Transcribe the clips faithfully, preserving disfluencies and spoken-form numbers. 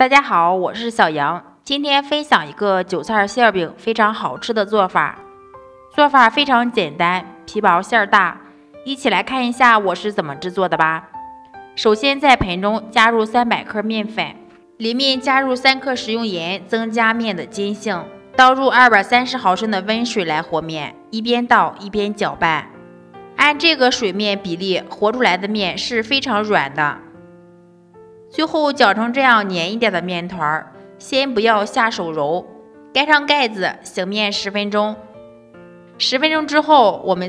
大家好，我是小杨，今天分享一个韭菜馅儿饼非常好吃的做法。做法非常简单，皮薄馅儿大，一起来看一下我是怎么制作的吧。首先在盆中加入三百克面粉，里面加入三克食用盐，增加面的筋性。倒入二百三十毫升的温水来和面，一边倒一边搅拌。按这个水面比例和出来的面是非常软的。 最后搅成这样黏一点的面团儿，先不要下手揉，盖上盖子，醒面十分钟。十分钟之后，我们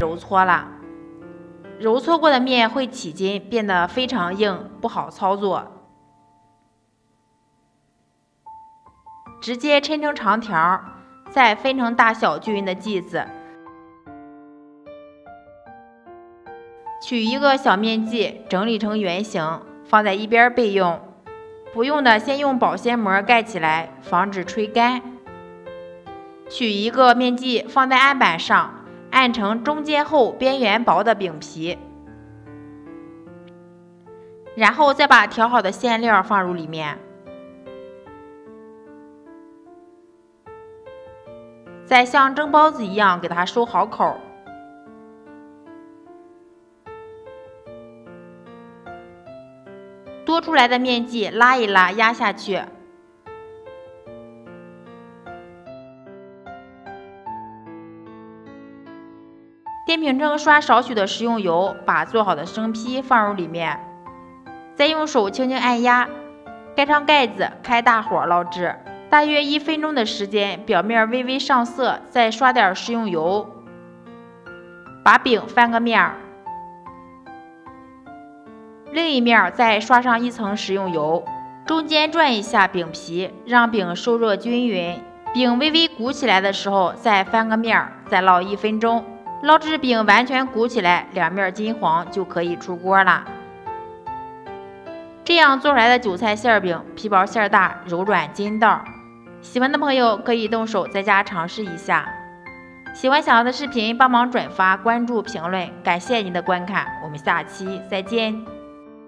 揉搓了，揉搓过的面会起筋，变得非常硬，不好操作。直接抻成长条，再分成大小均匀的剂子。取一个小面剂，整理成圆形，放在一边备用。不用的先用保鲜膜盖起来，防止吹干。取一个面剂放在案板上。 按成中间厚、边缘薄的饼皮，然后再把调好的馅料放入里面，再像蒸包子一样给它收好口。多出来的面剂拉一拉，压下去。 电饼铛刷少许的食用油，把做好的生坯放入里面，再用手轻轻按压，盖上盖子，开大火烙制。大约一分钟的时间，表面微微上色，再刷点食用油，把饼翻个面儿，另一面再刷上一层食用油，中间转一下饼皮，让饼受热均匀。饼微微鼓起来的时候，再翻个面儿，再烙一分钟。 烙至饼完全鼓起来，两面金黄就可以出锅了。这样做出来的韭菜馅饼，皮薄馅大，柔软筋道。喜欢的朋友可以动手在家尝试一下。喜欢小杨的视频，帮忙转发、关注、评论，感谢您的观看，我们下期再见。